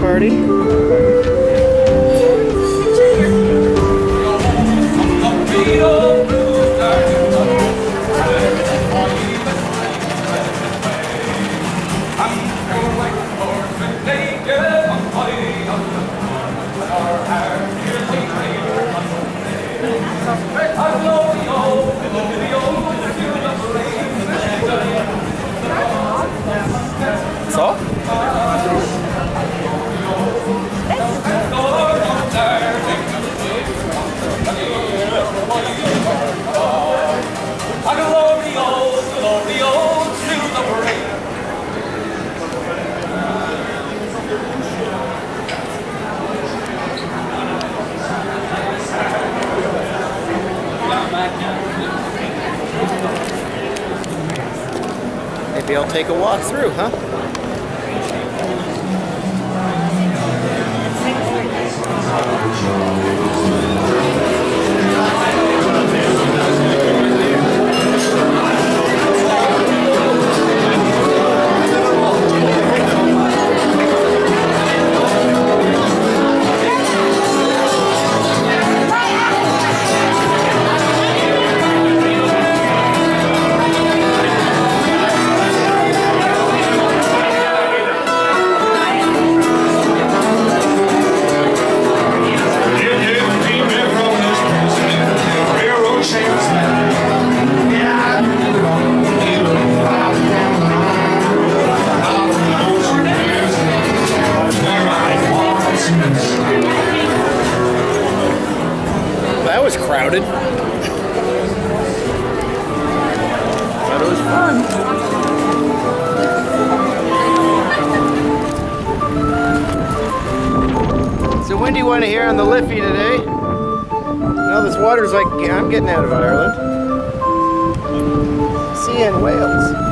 party. Maybe I'll take a walk through, huh? That was crowded. But it was fun. So when do you want to hear on the Liffey today? Now this water's like, I'm getting out of Ireland. See you in Wales.